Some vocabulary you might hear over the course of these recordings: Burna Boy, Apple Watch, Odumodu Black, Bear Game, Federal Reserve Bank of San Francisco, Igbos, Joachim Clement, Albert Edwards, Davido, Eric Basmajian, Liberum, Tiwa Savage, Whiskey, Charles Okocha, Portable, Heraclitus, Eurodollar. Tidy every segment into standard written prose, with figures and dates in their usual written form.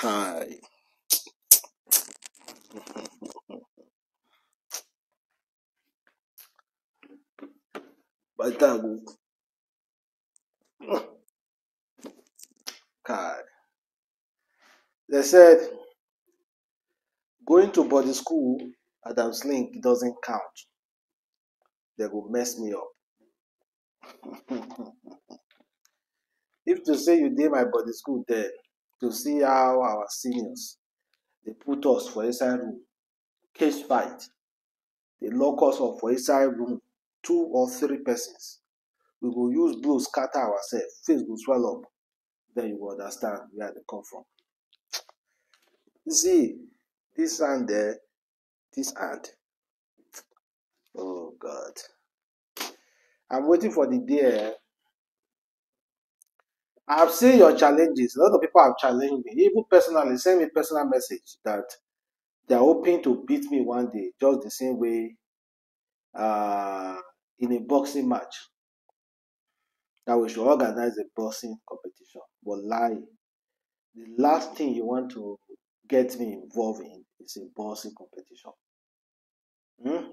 Hi. Batago. Hi. They said going to body school at Adam's Link doesn't count. They will mess me up. If to say you did my body school then, to see how our seniors, they put us for inside room, cage fight, they lock us up for inside room, 2 or 3 persons. We will use blue, scatter ourselves, face will swell up. Then you will understand where they come from. You see, this hand there, this hand. Oh God. I'm waiting for the day. I've seen your challenges. A lot of people have challenged me. Even personally, send me a personal message that they're hoping to beat me one day, just the same way in a boxing match. That we should organize a boxing competition. But lie, the last thing you want to get me involved in is a boxing competition.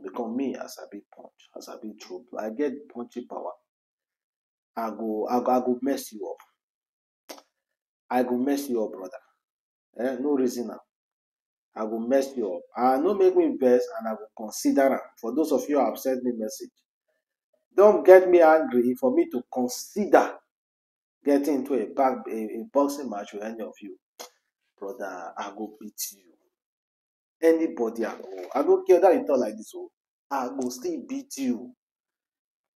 Because me, as I be punch, as I be troop, I get punchy power. I go mess you up. I go mess you up, brother. No reason now. I go mess you up. I no make me invest and I will consider it. For those of you who have sent me message, don't get me angry for me to consider getting into a boxing match with any of you. Brother, I go beat you. Anybody at all. I don't care that you talk like this. Oh. I go still beat you.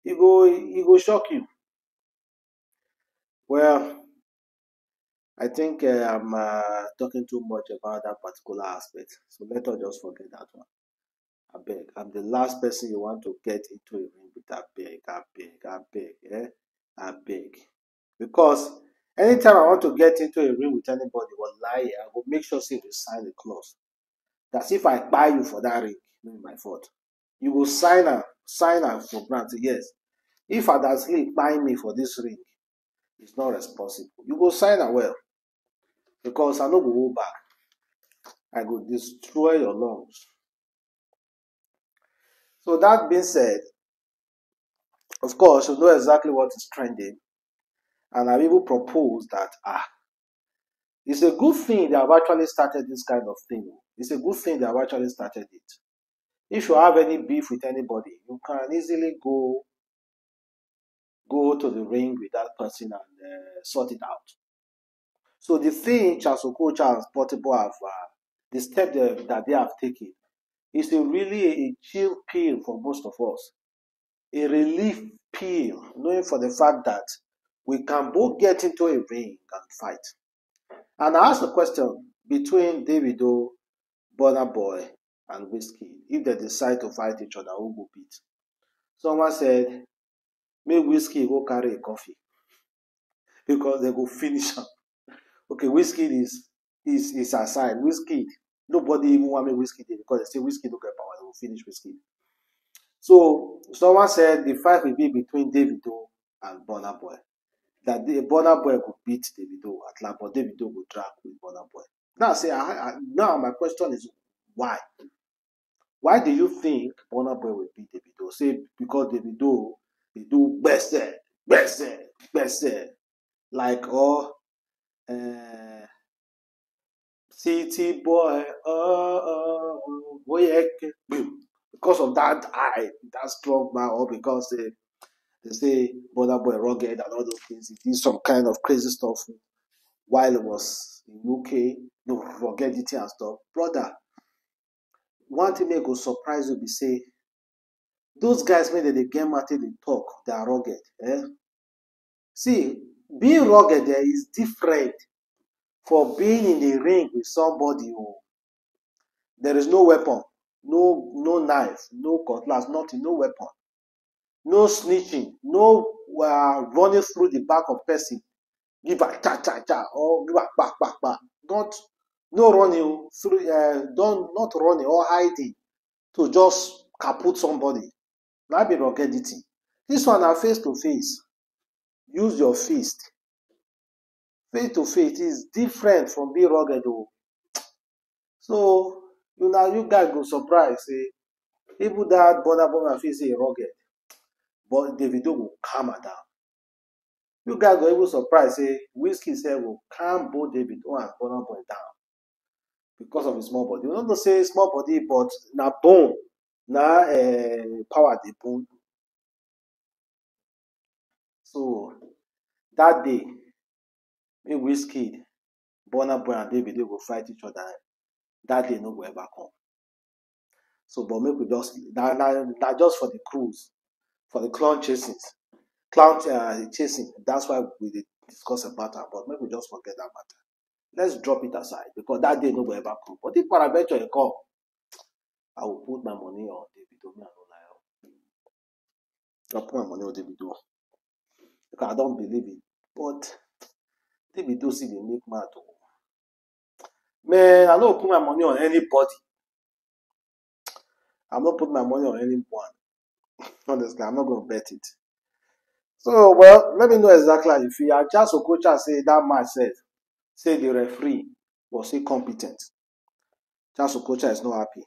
It go shock you. Well, I think I'm talking too much about that particular aspect. So let us just forget that one. I beg. I'm the last person you want to get into a ring with. I beg. I beg. Because anytime I want to get into a ring with anybody, wallahi, I will make sure you will sign the clause. That's if I buy you for that ring, not my fault. You will sign up for granted. Yes. If I does sleep, buy me for this ring. It's not responsible. You go sign a well. Because I no go hold back. I go destroy your lungs. So that being said, of course, you know exactly what is trending. And I've even proposed that, it's a good thing they have actually started this kind of thing. It's a good thing they have actually started it. If you have any beef with anybody, you can easily go to the ring with that person and sort it out. So the thing Charles Okocha and Portable have, the step that they have taken, is really a chill pill for most of us. A relief pill, knowing for the fact that we can both get into a ring and fight. And I asked the question between Davido, Burna Boy, and Whiskey, if they decide to fight each other, who will beat? Someone said, make Whiskey go carry a coffee because they go finish up. Okay, Whiskey is assigned. Whiskey, nobody even want me Whiskey because they say Whiskey don't get power. They will finish Whiskey. So someone said the fight will be between Davido and Burna Boy. That the Burna Boy could beat Davido at last, but Davido will drag with Burna Boy. Now say, now my question is why? Why do you think Burna Boy will beat Davido? Say because Davido. They do best, like city boy, because of that eye, that strong man, or because they say Burna Boy rugged and all those things. It is some kind of crazy stuff while it was in UK, no ruggedity and stuff. Brother, one thing that will surprise you be say. Those guys made the game until they talk, they are rugged. See, being rugged there is different for being in the ring with somebody who there is no weapon, no knife, no cutlass, nothing, no weapon, no snitching, no running through the back of person, give a cha cha cha or give a back back back. No running through, not running or hiding to just kaput somebody. That be ruggedity. This one are face to face. Use your fist. faith to faith is different from being rugged. So, you know, you guys go surprise, say, people that Burna Boy and face say rugged, but Davido will calm her down. You guys go even surprise, say, Whiskey said will calm both Davido and Burna Boy down because of his small body. You don't know say small body, but na bone, na power the bone. So, that day, me Whiskey, Burna Boy and Davido go fight each other. That day no go ever come. So, but make we just that just for the cruise, for the clown chasing. That's why we did discuss about that. But maybe we just forget that matter. Let's drop it aside because that day no go ever come. But if paraventure you come, I will put my money on Davido. Me I will put my money on Davido because I don't believe it. But Davido see the make mad. Man, I don't put my money on anybody. I'm not putting my money on anyone. Honestly, I'm not going to bet it. So, well, let me know exactly if you are Charles Okocha say that myself, say the referee was incompetent. Charles Okocha is not happy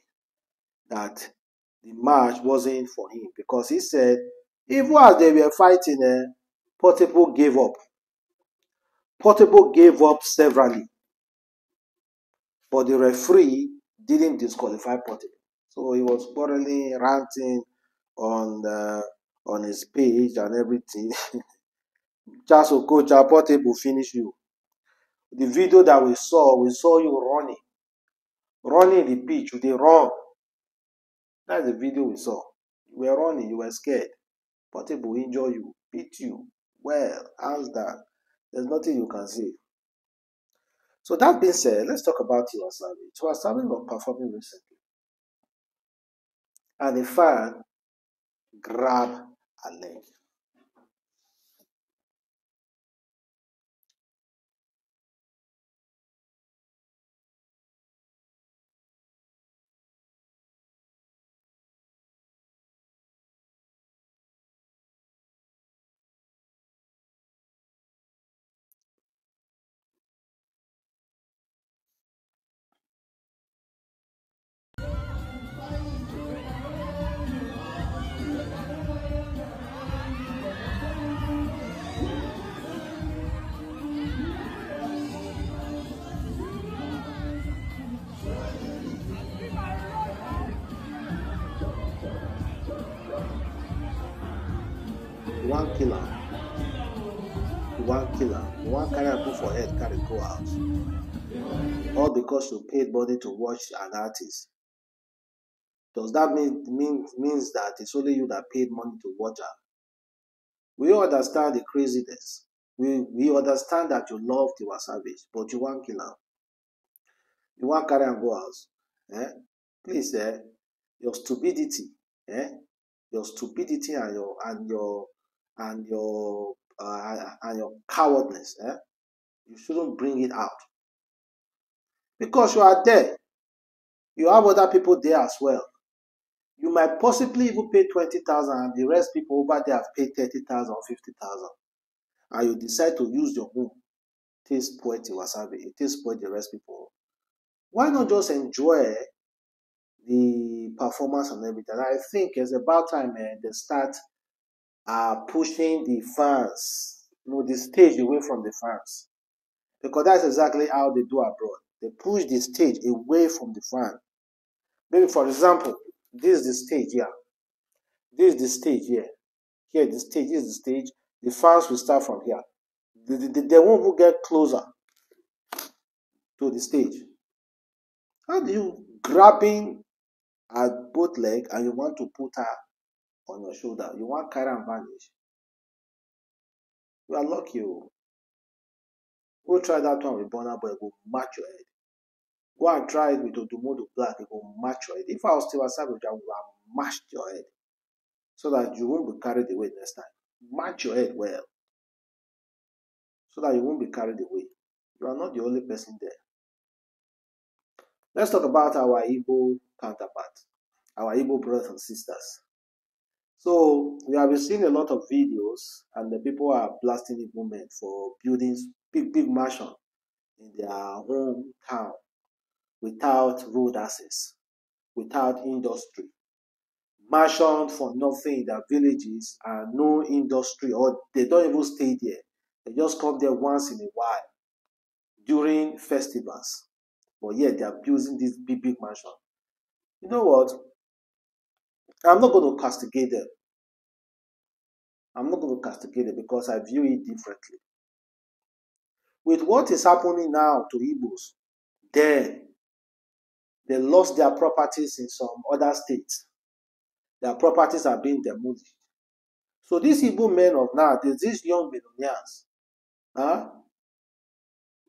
that the match wasn't for him because he said, even as they were fighting, Portable gave up. Portable gave up severally. But the referee didn't disqualify Portable. So he was quarreling, ranting on his page and everything. Charles Okocha, Portable finish you. The video that we saw you running the pitch with a run. That's the video we saw. You were running, you were scared. Portable injured you, beat you. Well, how's that? There's nothing you can say. So that being said, let's talk about Tiwa Savage. Tiwa Savage was performing recently. And the fan grabbed a leg. One carry put for head, carry go out. All because you paid money to watch an artist. Does that means that it's only you that paid money to watch her? We understand the craziness. We understand that you love Tiwa Savage, but you want kill her. You want carry and go out. Eh? Please, your stupidity and your cowardness, you shouldn't bring it out because you are there. You have other people there as well. You might possibly even pay 20,000, and the rest people over there have paid 30,000 or 50,000, and you decide to use your home. It is poor Tiwa Savage. It is poor the rest people. Why not just enjoy the performance and everything? I think it's about time, man. They start pushing the fans, the stage away from the fans, because that's exactly how they do abroad. They push the stage away from the fan. Maybe, for example, this is the stage here. This is the stage here. Here, the stage is the stage. The fans will start from here. They won't get closer to the stage. How do you grabbing at both legs and you want to put her on your shoulder? You want carry and vanish. You are lucky. Go try that one with Burna Boy, it will match your head. Go and try it with Odumodu Black, it will match your head. If I was Tiwa Savage, I would have matched your head so that you won't be carried away next time. Match your head well so that you won't be carried away. You are not the only person there. Let's talk about our Igbo counterpart, our Igbo brothers and sisters. So, we have been seeing a lot of videos and the people are blasting Igbo men for building big mansion in their hometown without road access, without industry. Mansion for nothing in their villages and no industry, or they don't even stay there. They just come there once in a while during festivals. But yet they are building this big mansion. You know what? I'm not going to castigate them. I'm not going to castigate it because I view it differently. With what is happening now to Igbos, then they lost their properties in some other states. Their properties are being demolished. So these Igbo men of nowadays, these young millionaires,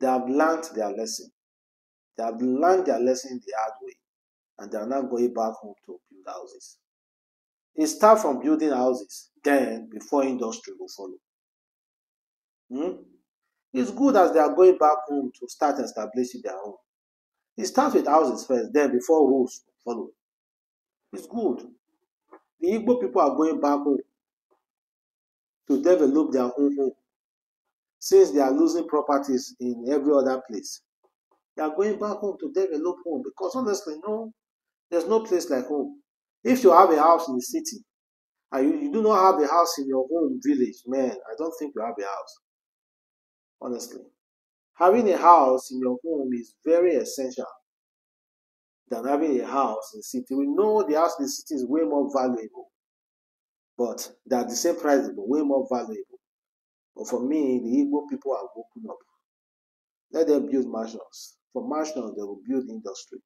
they have learned their lesson. They have learned their lesson the hard way, and they are now going back home to build houses. It starts from building houses, then before industry will follow. It's good as they are going back home to start establishing their own. It starts with houses first, then before roads will follow. It's good. The Igbo people are going back home to develop their own home. Since they are losing properties in every other place, they are going back home to develop home because honestly, no, there's no place like home. If you have a house in the city, and you do not have a house in your own village, man, I don't think you have a house. Honestly. Having a house in your home is very essential than having a house in the city. We know the house in the city is way more valuable, but they are the same price, but way more valuable. But for me, the Igbo people are woken up. Let them build mansions. For mansions, they will build industry.